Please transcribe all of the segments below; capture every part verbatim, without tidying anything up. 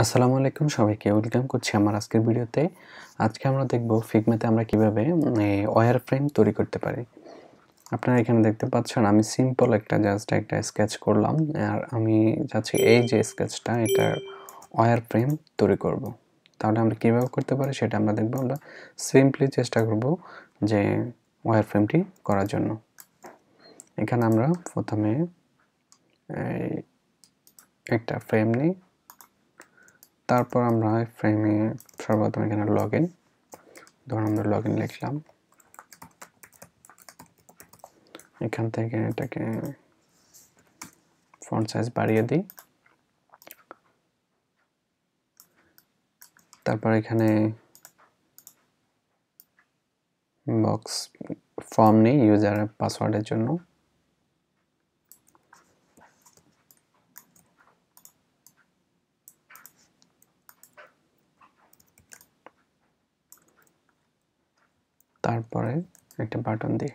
আসসালামু আলাইকুম সবাইকে ওয়েলকাম করছি আমার আজকের ভিডিওতে। আজকে আমরা দেখব ফিগমাতে আমরা কিভাবে ওয়্যারফ্রেম তৈরি করতে পারি। আপনারা এখানে দেখতে পাচ্ছেন আমি সিম্পল একটা জাস্ট একটা স্কেচ করলাম, আর আমি যাচ্ছি এই যে স্কেচটা এটা ওয়্যারফ্রেম তৈরি করব। তাহলে আমরা কিভাবে করতে পারি সেটা আমরা দেখব। আমরা সিম্পলি চেষ্টা করব যে ওয়্যারফ্রেমটি করার জন্য। এখানে আমরা প্রথমে একটা ফ্রেম নিই, তারপর আমরা ফ্রেমে সর্বপ্রথম এখানে লগ ইন, ধরুন আমরা লগ ইন লিখলাম। এখান থেকে এটাকে ফন্ট সাইজ বাড়িয়ে দিই, তারপর এখানে বক্স ফর্ম নেই ইউজার পাসওয়ার্ডের জন্য। তারপরে একটা বাটন দিই,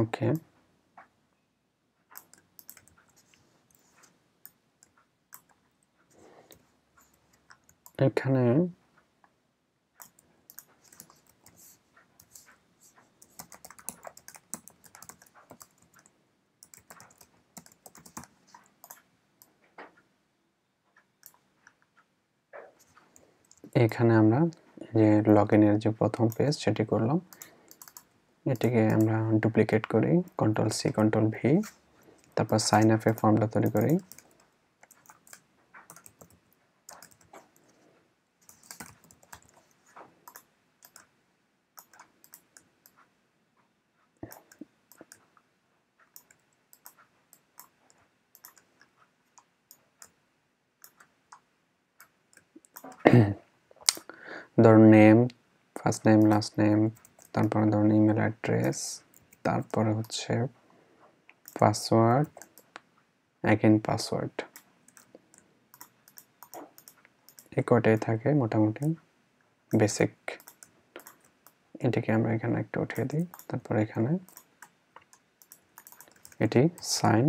ওকে। এখানে এখানে আমরা যে লগইনের যে প্রথম পেজ সেটি করলাম, এটিকে আমরা ডুপ্লিকেট করি, কন্ট্রোল সি কন্ট্রোল ভি, তারপর সাইন আপের ফর্মটা তৈরি করি। ধরুন name, first name, last name, তারপরে ধরুন ইমেল অ্যাড্রেস, তারপরে হচ্ছে পাসওয়ার্ড, অ্যাগেন পাসওয়ার্ড, এই কটাই থাকে মোটামুটি বেসিক। এটাকে আমরা এখানে একটু উঠিয়ে দিই, তারপরে এখানে এটি সাইন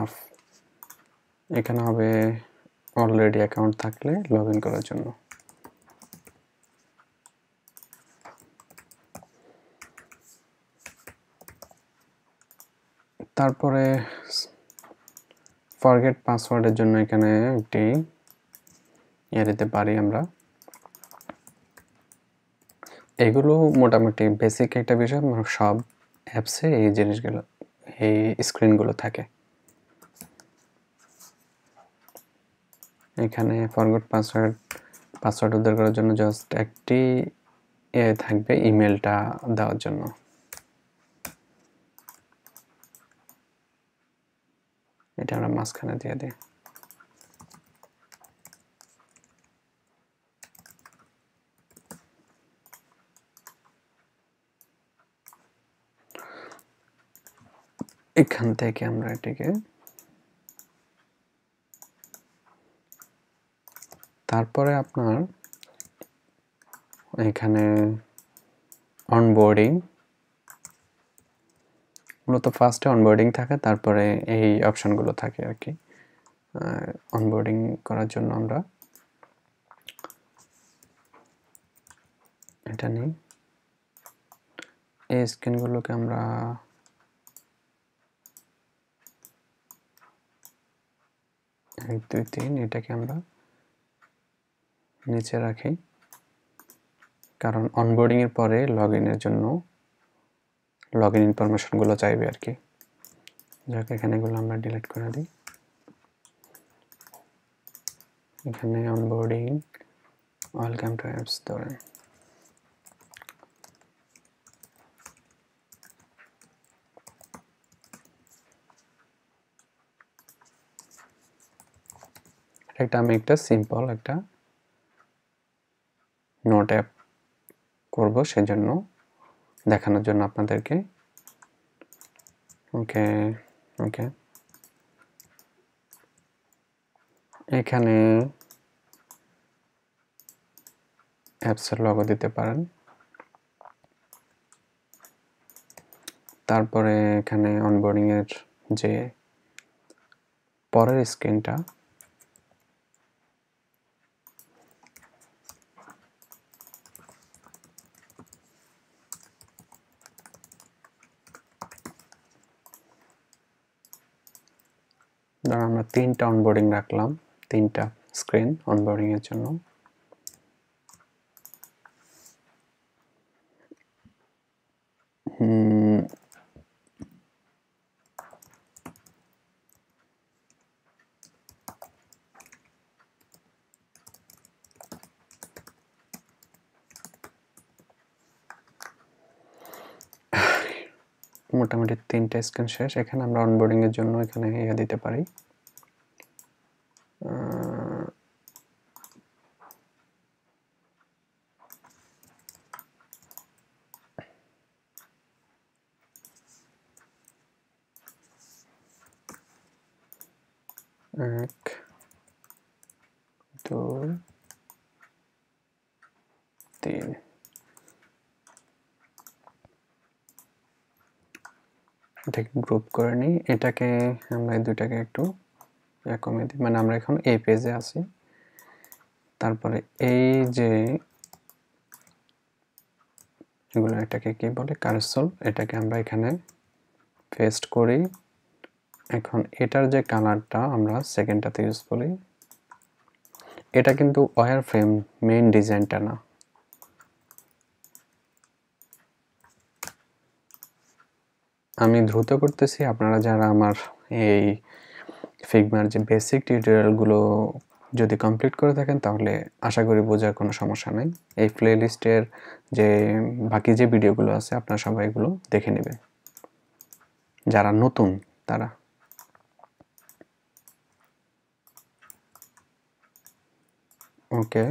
আপ। এখানে হবে অলরেডি অ্যাকাউন্ট থাকলে লগ ইন করার জন্য। তারপরে ফরগেট পাসওয়ার্ডের জন্য এখানে একটি ইয়ে দিতে পারি আমরা। এগুলো মোটামুটি বেসিক একটা বিষয়, মানে সব অ্যাপসে এই জিনিসগুলো এই স্ক্রিনগুলো থাকে। এখানে ফরগেট পাসওয়ার্ড পাসওয়ার্ড উদ্ধার করার জন্য জাস্ট একটি এ থাকবে ইমেলটা দেওয়ার জন্য। এটা আমরা মাঝখানে দিয়ে দিই। এখান থেকে আমরা এটিকে তারপরে আপনার এখানে অনবোর্ডিং, মূলত ফার্স্টে অনবোর্ডিং থাকে, তারপরে এই অপশানগুলো থাকে আর কি। অনবোর্ডিং করার জন্য আমরা এটা নিই, এই স্ক্রিনগুলোকে আমরা এক দুই তিন এটাকে আমরা নিচে রাখি, কারণ অনবোর্ডিংয়ের পরে লগ ইনের জন্য লগ ইন ইনফরমেশনগুলো চাইবে আর কি। যাকে এখানে এগুলো আমরা ডিলিট করে দিই। এখানে অনবোর্ডিং ওয়েলকাম টু অ্যাপস ধরেন, একটা আমি একটা সিম্পল একটা নোট অ্যাপ করবো সেজন্য দেখানোর জন্য আপনাদেরকে, ওকে ওকে। এখানে অ্যাপসের লোগো দিতে পারেন। তারপরে এখানে অনবোর্ডিং এর যে পরের স্ক্রিনটা ধরো আমরা তিনটা অনবোর্ডিং রাখলাম, তিনটা স্ক্রিন অনবোর্ডিং এর জন্য। মোটামুটি তিনটা স্ক্রিন শেষ। এখানে আমরা অনবোর্ডিং এর জন্য এখানে ইয়া দিতে পারি, এক দুই তিন। এটাকে গ্রুপ করে নিই, এটাকে আমরা দুইটাকে একটু কমিয়ে দিই, মানে আমরা এখন এই পেজে আছি। তারপরে এই যে এগুলো এটাকে কি বলে কার্সল, এটাকে আমরা এখানে পেস্ট করি। এখন এটার যে কালারটা আমরা সেকেন্ডটাতে ইউজ করি, এটা কিন্তু ওয়ার ফ্রেম মেইন ডিজাইনটা না। আমি দ্রুত করতেছি, আপনারা যারা আমার এই ফিগমার যে বেসিক টিউটোরিয়ালগুলো যদি কমপ্লিট করে থাকেন তাহলে আশা করি বোঝার কোনো সমস্যা নেই। এই প্লেলিস্টের যে বাকি যে ভিডিওগুলো আছে আপনারা সবাই এগুলো দেখে নেবেন, যারা নতুন তারা। ওকে,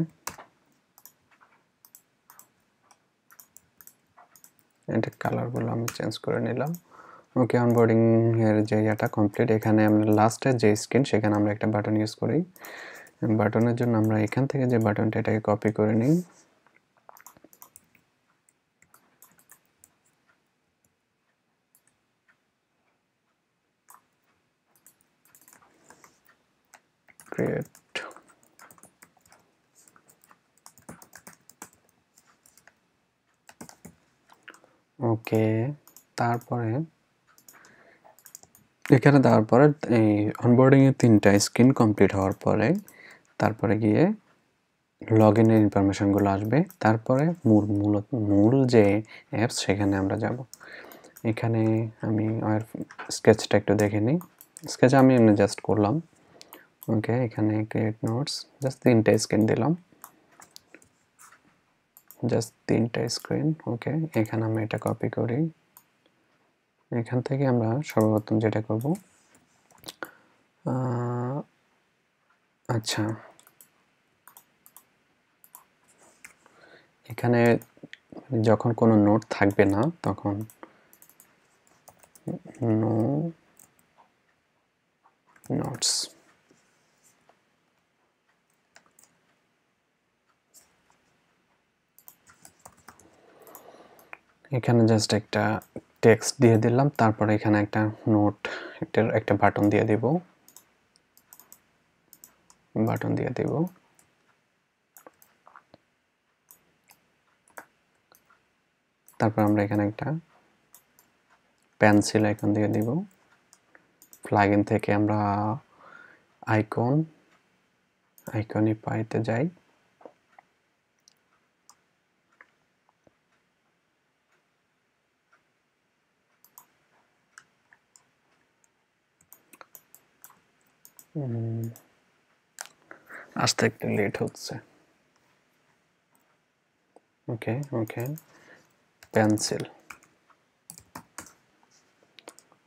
এটা কালারগুলো আমি চেঞ্জ করে নিলাম। ওকে, অনবোর্ডিং এর যে ইয়েটা কমপ্লিট। এখানে আমরা লাস্টের যে স্ক্রিন সেখানে আমরা একটা বাটন ইউজ করি। বাটনের জন্য আমরা এখান থেকে যে বাটনটা এটাকে কপি করে নিই, ক্রিয়েট ওকে। তারপরে এখানে দেওয়ার পরে এই অনবোর্ডিংয়ের তিনটা স্ক্রিন কমপ্লিট হওয়ার পরে তারপরে গিয়ে লগ ইনের ইনফরমেশনগুলো আসবে। তারপরে মূল মূল মূল যে অ্যাপস সেখানে আমরা যাব। এখানে আমি আর স্কেচটা একটু দেখে নিই, স্কেচ আমি এমনি জাস্ট করলাম। ওকে, এখানে ক্রিয়েট নোটস, জাস্ট তিনটা স্ক্রিন দিলাম, জাস্ট তিনটা স্ক্রিন। ওকে, এখানে আমরা এটা কপি করি, এখান থেকে আমরা সর্বপ্রথম যেটা করব, আচ্ছা এখানে যখন কোনো নোট থাকবে না তখন নো নোটস, এখানে জাস্ট একটা টেক্সট দিয়ে দিলাম। তারপরে এখানে একটা নোট একটা একটা বাটন দিয়ে দেব, বাটন দিয়ে দেব। তারপর আমরা এখানে একটা পেন্সিল আইকন দিয়ে দেব। প্লাগইন থেকে আমরা আইকন আইকনই পাইতে যাই, আসতে একটু লেট হচ্ছে। ওকে ওকে পেন্সিল,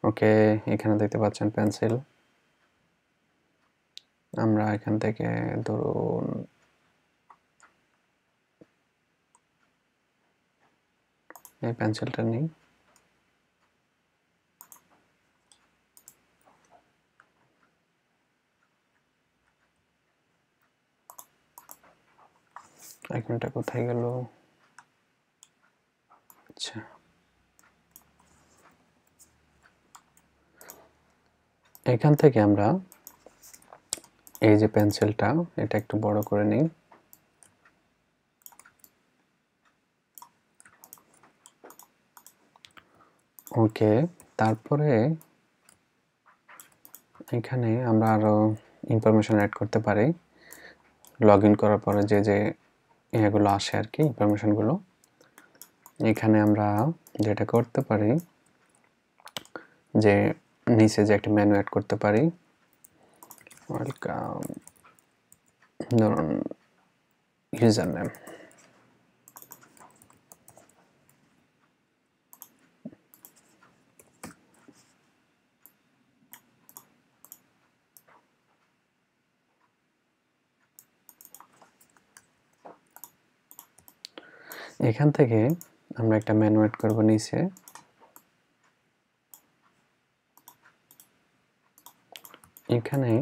ওকে এখানে দেখতে পাচ্ছেন পেন্সিল। আমরা এখান থেকে ধরুন এই পেন্সিলটা নিই, আইকনটা কোথায় গেল? আচ্ছা এখান থেকে আমরা এই যে পেন্সিলটা এটা একটু বড় করে নিই। ওকে, তারপরে এখানে আমরা আরো ইনফরমেশন অ্যাড করতে পারি। লগ ইন করার পরে যে যে এগুলো আসে আর কি ইনফরমেশনগুলো, এখানে আমরা যেটা করতে পারি যে নিচে যে একটা মেনু অ্যাড করতে পারি। ওয়েলকাম, ধরুন ইউজার নেম, এখান থেকে আমরা একটা মেনু অ্যাড করব নিচে। এখানে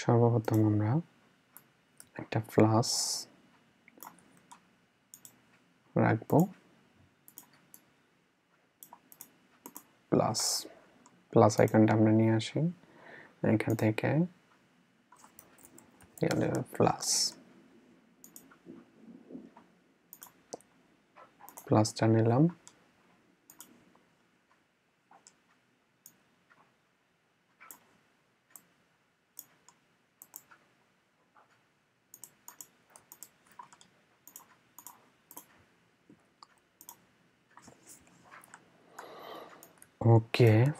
সর্বপ্রথম আমরা একটা প্লাস রাখবো, প্লাস প্লাস আইকনটা আমরা নিয়ে আসি এখান থেকে, প্লাস প্লাসটা নিলাম। ওকে,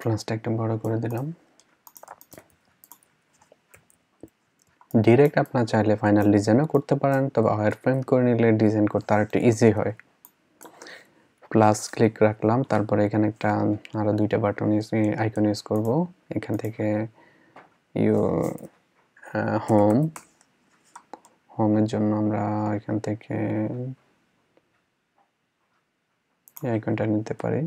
প্লাসটা একটু বড় করে দিলাম। ডিরেক্ট আপনার চাইলে ফাইনাল ডিজাইনও করতে পারেন, তবে ওয়ার ফ্রেম করে নিলে ডিজাইন করতে আর একটু ইজি হয়। প্লাস ক্লিক রাখলাম, তারপরে এখানে একটা আরও দুইটা বাটন ইউজ আইকন ইউজ করবো। এখান থেকে ইউ হোম, হোমের জন্য আমরা এখান থেকে আইকনটা নিতে পারি।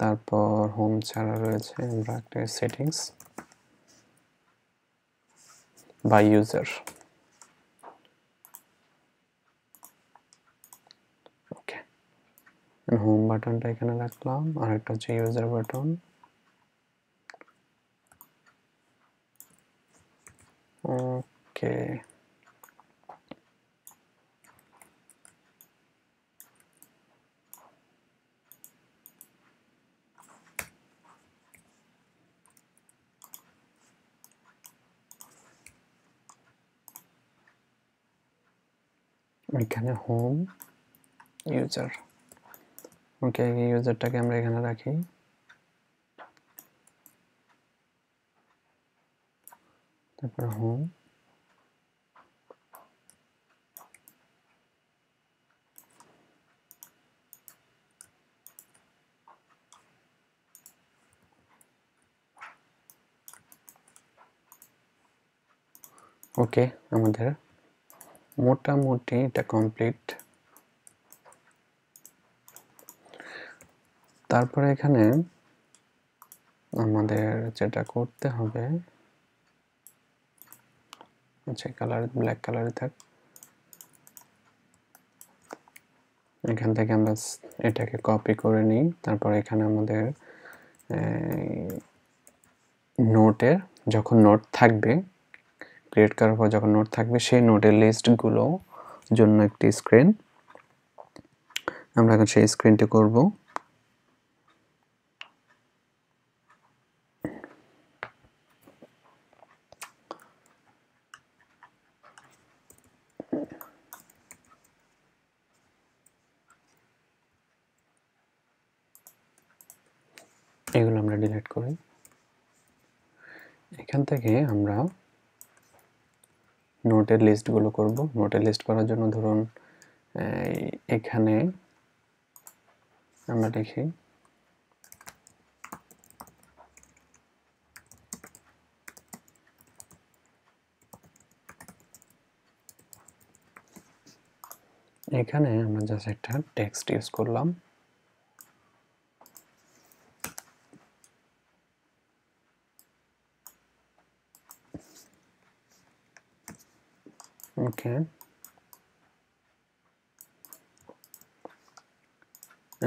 তারপর হোম ছাড়া রয়েছে আমরা একটা সেটিংস বা ইউজার। ওকে, হোম বাটনটা এখানে রাখলাম, আর একটা হচ্ছে ইউজার বাটন। ওকে, এখানে হোম ইউজার। ওকে, ইউজারটাকে আমরা এখানে রাখি। তারপর হোম, ওকে আমাদের মোটামুটি এটা কমপ্লিট। তারপরে এখানে আমাদের যেটা করতে হবে, আচ্ছা কালার ব্ল্যাক কালারে থাক। এখান থেকে আমরা এটাকে কপি করে নিই, তারপর এখানে আমাদের নোটের যখন নোট থাকবে ক্রিয়েট করার পর যখন নোট থাকবে সেই নোটের লিস্টগুলো জন্য একটি স্ক্রিন আমরা এখন সেই স্ক্রিনটি করব। এগুলো আমরা ডিলিট করি। এখান থেকে আমরা নোটের লিস্টগুলো করব। নোটের লিস্ট করার জন্য ধরুন এখানে আমরা লিখি এখানে আমরা জাস্ট একটা টেক্সট ইউজ করলাম। Okay.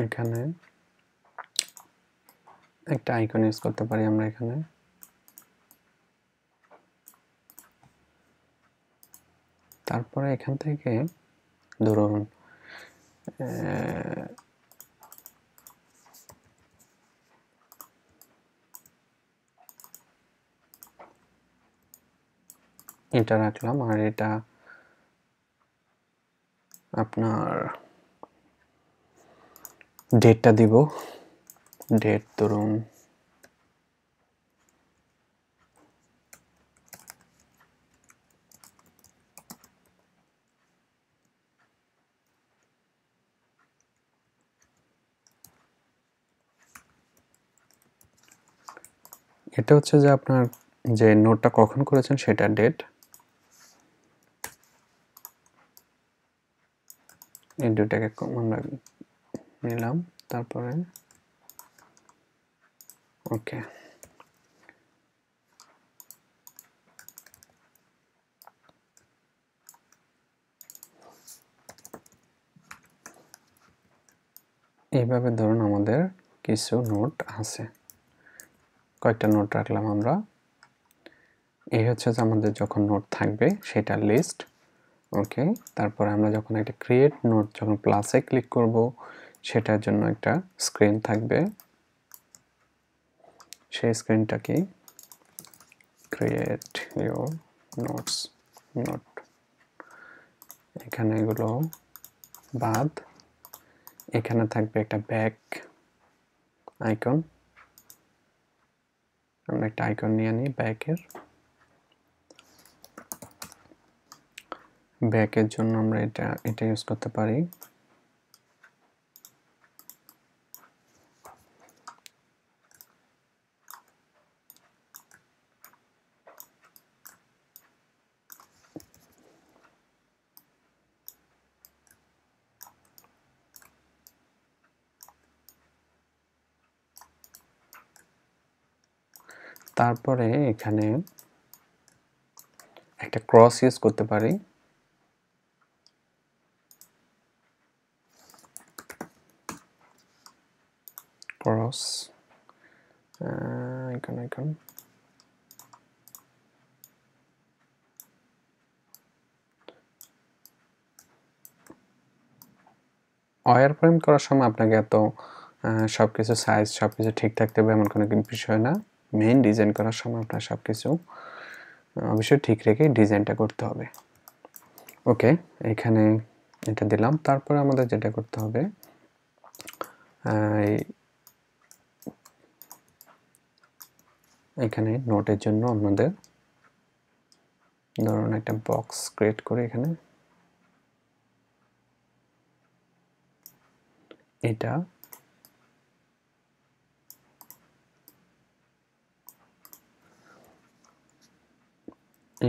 এখানে একটা আইকন ইউজ করতে পারি আমরা এখানে তারপরে এখান থেকে ধরুন এটা রাখলাম আর এটা আপনার ডেটটা দিব ডেট ধরুন এটা হচ্ছে যে আপনার যে নোটটা কখন করেছেন সেটা ডেট এই দুটাকে আমরা নিলাম তারপরে ওকে এইভাবে ধরুন আমাদের কিছু নোট আছে কয়েকটা নোট রাখলাম আমরা এই হচ্ছে যে আমাদের যখন নোট থাকবে সেটা লিস্ট ওকে তারপরে আমরা যখন একটা ক্রিয়েট নোট যখন প্লাসে ক্লিক করব সেটার জন্য একটা স্ক্রিন থাকবে সেই স্ক্রিনটা কি ক্রিয়েট ইওর নোটস নোট এখানে এগুলো বাদ এখানে থাকবে একটা ব্যাক আইকন আমরা একটা আইকন নিয়ে নিই ব্যাকের ব্যাকের জন্য আমরা এটা এটা ইউজ করতে পারি তারপরে এখানে একটা ক্রস ইউজ করতে পারি ক্রস আইকন আইকন ওয়ারফ্রেম করার সময় আপনাকে এত সবকিছু সাইজ সবকিছু ঠিক থাকতে হবে এমন কোনো বিষয় না মেইন ডিজাইন করার সময় আপনারা সবকিছু অবশ্যই ঠিক রেখে ডিজাইনটা করতে হবে ওকে এখানে এটা দিলাম তারপর আমাদের যেটা করতে হবে এখানে নোটের জন্য আমাদের ধরুন একটা বক্স ক্রিয়েট করে এখানে এটা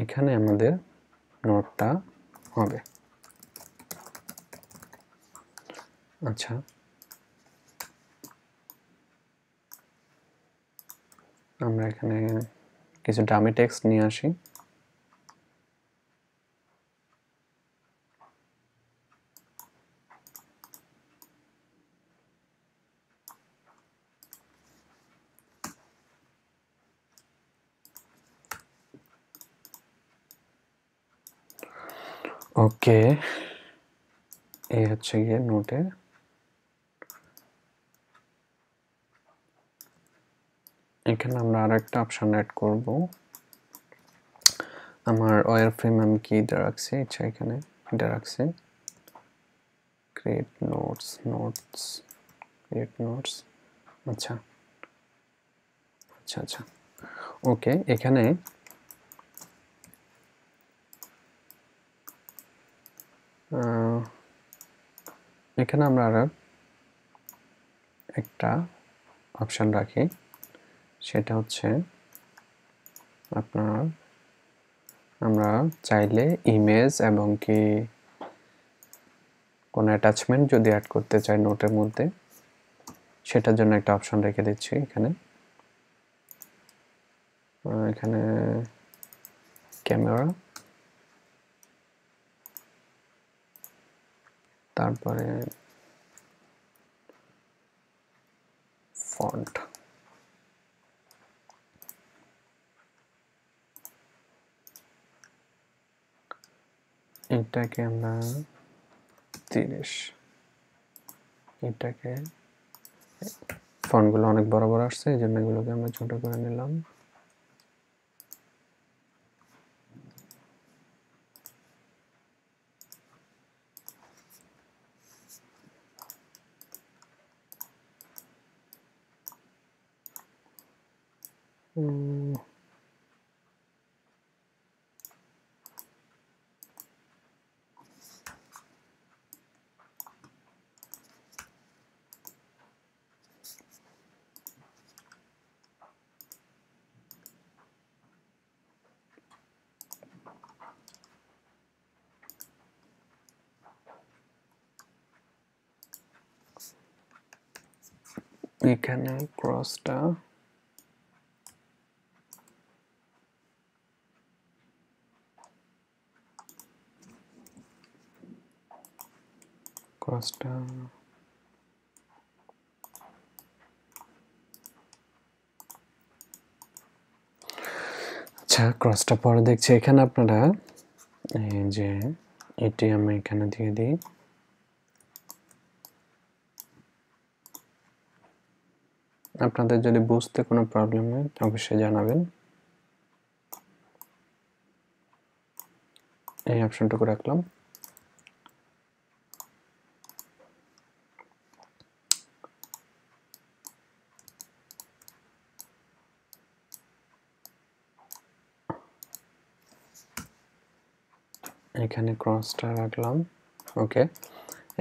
এখানে আমাদের নোটটা হবে আচ্ছা আমরা এখানে কিছু ডামি টেক্সট নিয়ে আসি ওকে এই হচ্ছে গিয়ে নোটের এখানে আমরা আরেকটা অপশন অ্যাড করব আমার ওয়ারফ্রেম আমি কি এটা রাখছি আচ্ছা এখানে এটা রাখছি create notes notes create notes আচ্ছা আচ্ছা আচ্ছা ওকে এখানে এখানে আমরা আর একটা অপশন রাখি সেটা হচ্ছে আপনার আমরা চাইলে ইমেজ এবং কি কোন অ্যাটাচমেন্ট যদি অ্যাড করতে চাই নোটের মধ্যে সেটার জন্য একটা অপশন রেখে দিচ্ছি এখানে এখানে ক্যামেরা তারপরে ফন্ট এটাকে আমরা তিরিশ এটাকে ফন্টগুলো অনেক বড় বড় আসছে এইজন্য এগুলোকে আমরা ছোট করে নিলাম Mm. We can cross the Costa আচ্ছা ক্রসটা পরে দেখছি এখানে আপনারা এই যে এটি আমি এখানে দিয়ে দিই আপনাদের যদি বুঝতে কোনো প্রবলেম হয় অবশ্যই জানাবেন এই অপশনটুকু রাখলাম এখানে ক্রসটা রাখলাম ওকে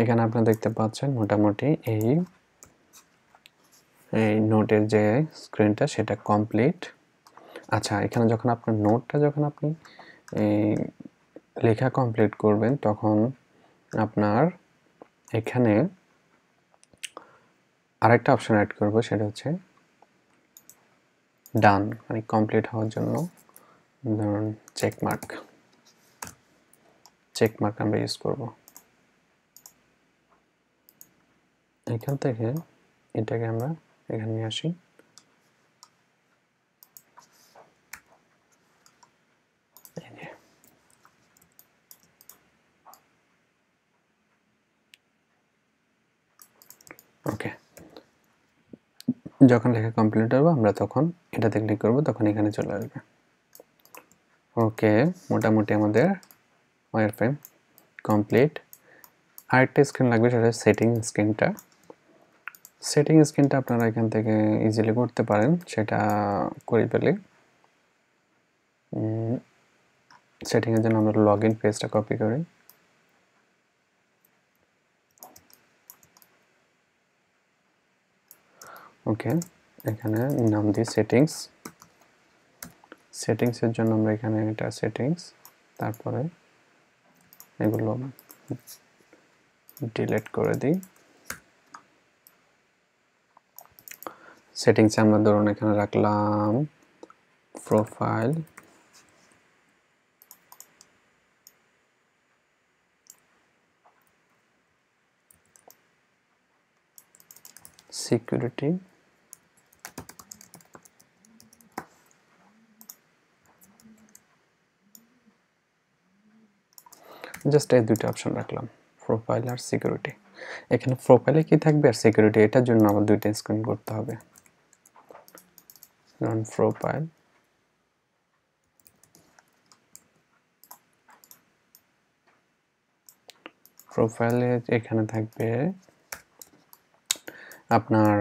এখানে আপনারা দেখতে পাচ্ছেন মোটামুটি এই এই নোটের যে স্ক্রিনটা সেটা কমপ্লিট আচ্ছা এখানে যখন আপনার নোটটা যখন আপনি লেখা কমপ্লিট করবেন তখন আপনার এখানে আরেকটা অপশন অ্যাড করব সেটা হচ্ছে ডান মানে কমপ্লিট হওয়ার জন্য ধরুন চেক মার্ক চেক মার্ক আমরা ইউজ করব এখান থেকে এটাকে আমরা এখানে নিয়ে আসি ওকে যখন লেখা কমপ্লিট হবে আমরা তখন এটাতে ক্লিক করব তখন এখানে চলে আসবে ওকে মোটামুটি আমাদের wireframe complete আরেকটা স্ক্রিন লাগবে সেটা সেটিং স্ক্রিনটা সেটিং স্ক্রিনটা আপনারা এখান থেকে ইজিলি করতে পারেন সেটা করে ফেলি সেটিং এর জন্য আমরা লগইন পেজটা কপি করি ওকে এখানে নাম দিই সেটিংস সেটিংস এর জন্য আমরা এখানে এটা সেটিংস তারপরে এগুলো ডিলিট করে দিই সেটিংস আমরা ধরুন এখানে রাখলাম প্রোফাইল সিকিউরিটি জাস্ট এই দুটো অপশন রাখলাম প্রোফাইল আর সিকিউরিটি এখানে প্রোফাইলে কি থাকবে আর সিকিউরিটি এটার জন্য আমাদের দুটো স্ক্রিন করতে হবে রান প্রোফাইল প্রোফাইলে এখানে থাকবে আপনার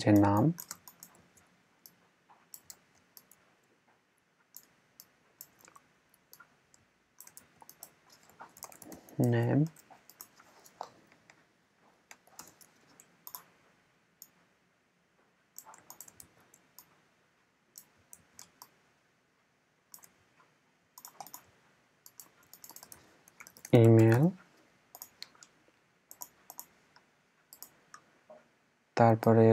যে নাম name email তারপরে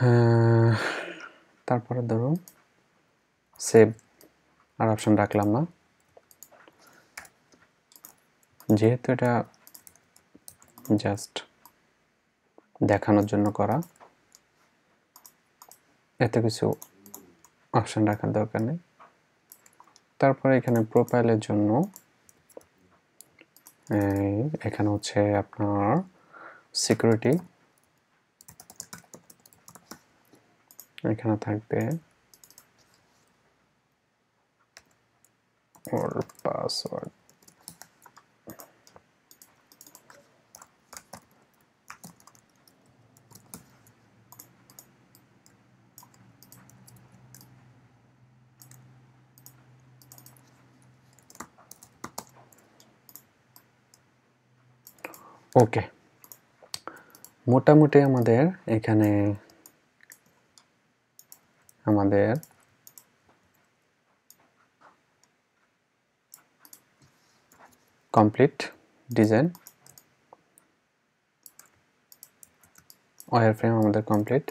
হ্যাঁ তারপরে ধরুন সেভ আর অপশন রাখলাম না যেহেতু এটা জাস্ট দেখানোর জন্য করা এতে কিছু অপশন রাখার দরকার নেই তারপরে এখানে প্রোফাইলের জন্য এখানে হচ্ছে আপনার সিকিউরিটি এখানে থাকবে ওর পাসওয়ার্ড ওকে মোটামুটি আমাদের এখানে আমাদের কমপ্লিট ডিজাইন ওয়্যারফ্রেম আমাদের কমপ্লিট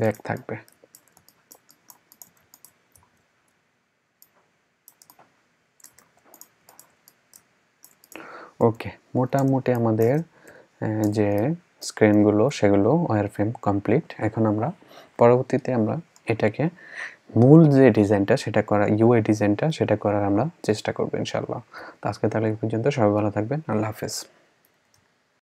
ব্যাক থাকবে ওকে মোটামুটি আমাদের যে স্ক্রিন গুলো সেগুলো ওয়্যারফ্রেম কমপ্লিট এখন আমরা পরবর্তীতে আমরা এটাকে মূল যে ডিজাইনটা সেটা করা ইউআই ডিজাইনটা সেটা করার আমরা চেষ্টা করব ইনশাআল্লাহ আজকে তাহলে এই পর্যন্ত সবাই ভালো থাকবেন আল্লাহ হাফেজ